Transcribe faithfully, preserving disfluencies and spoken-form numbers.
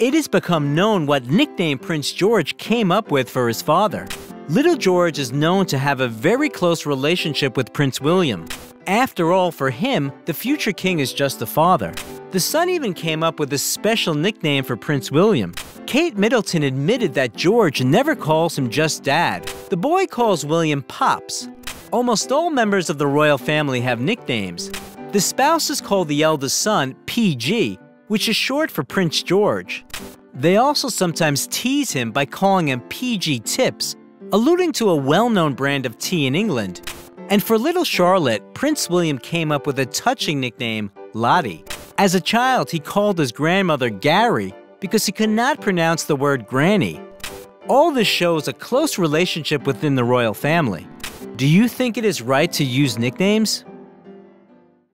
it has become known what nickname Prince George came up with for his father. Little George is known to have a very close relationship with Prince William. After all, for him, the future king is just the father. The son even came up with a special nickname for Prince William. Kate Middleton admitted that George never calls him just Dad. The boy calls William Pops. Almost all members of the royal family have nicknames. The spouses call the eldest son P G, which is short for Prince George. They also sometimes tease him by calling him P G Tips, alluding to a well-known brand of tea in England. And for little Charlotte, Prince William came up with a touching nickname, Lottie. As a child, he called his grandmother Gary because he could not pronounce the word granny. All this shows a close relationship within the royal family. Do you think it is right to use nicknames?